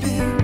me.